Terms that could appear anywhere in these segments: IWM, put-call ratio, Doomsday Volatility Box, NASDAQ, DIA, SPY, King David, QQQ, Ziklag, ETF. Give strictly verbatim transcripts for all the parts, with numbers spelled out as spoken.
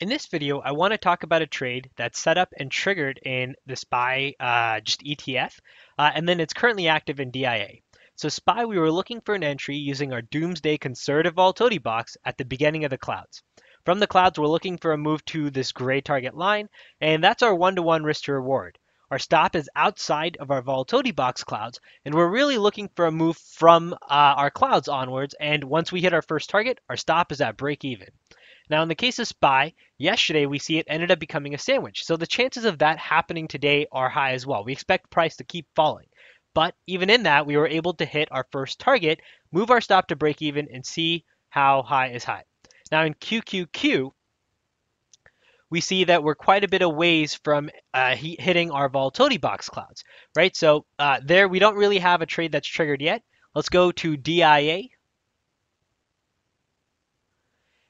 In this video, I want to talk about a trade that's set up and triggered in the S P Y uh, just E T F, uh, and then it's currently active in D I A. So S P Y, we were looking for an entry using our Doomsday Conservative Volatility Box at the beginning of the clouds. From the clouds, we're looking for a move to this gray target line, and that's our one-to-one risk to reward. Our stop is outside of our volatility box clouds, and we're really looking for a move from uh, our clouds onwards, and once we hit our first target, our stop is at break even. Now, in the case of S P Y, yesterday we see it ended up becoming a sandwich. So the chances of that happening today are high as well. We expect price to keep falling. But even in that, we were able to hit our first target, move our stop to break even, and see how high is high. Now, in Q Q Q, we see that we're quite a bit of ways from uh, hitting our volatility box clouds, right? So uh, there, we don't really have a trade that's triggered yet. Let's go to D I A.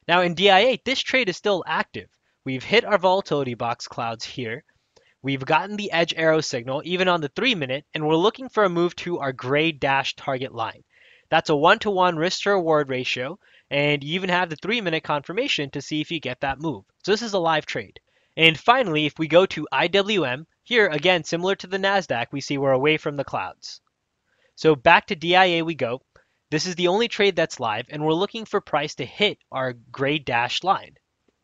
Now in D I A, this trade is still active. We've hit our volatility box clouds here. We've gotten the edge arrow signal, even on the three minute, and we're looking for a move to our gray dash target line. That's a one-to-one risk to reward ratio, and you even have the three minute confirmation to see if you get that move. So this is a live trade. And finally, if we go to I W M, here again, similar to the NASDAQ, we see we're away from the clouds. So back to D I A we go. This is the only trade that's live, and we're looking for price to hit our gray dashed line.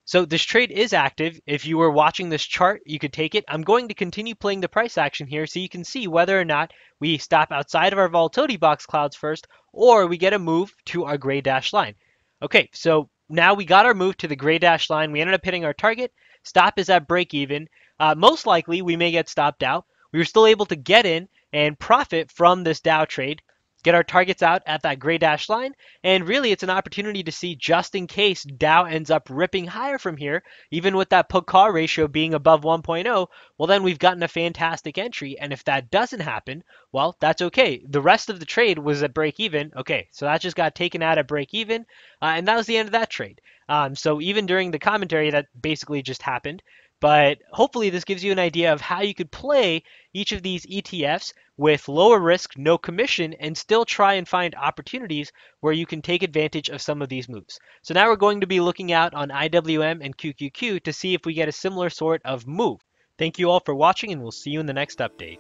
So this trade is active. If you were watching this chart, you could take it. I'm going to continue playing the price action here so you can see whether or not we stop outside of our volatility box clouds first, or we get a move to our gray dashed line. Okay, so now we got our move to the gray dashed line. We ended up hitting our target. Stop is at break even. Uh, most likely, we may get stopped out. We were still able to get in and profit from this Dow trade. Get our targets out at that gray dash line, and really it's an opportunity to see just in case Dow ends up ripping higher from here, even with that put-call ratio being above one point oh, well then we've gotten a fantastic entry, and if that doesn't happen, well, that's okay. The rest of the trade was at break-even, okay, so that just got taken out at break-even, uh, and that was the end of that trade. Um, so even during the commentary, that basically just happened. But hopefully this gives you an idea of how you could play each of these E T Fs with lower risk, no commission, and still try and find opportunities where you can take advantage of some of these moves. So now we're going to be looking out on I W M and Q Q Q to see if we get a similar sort of move. Thank you all for watching, and we'll see you in the next update.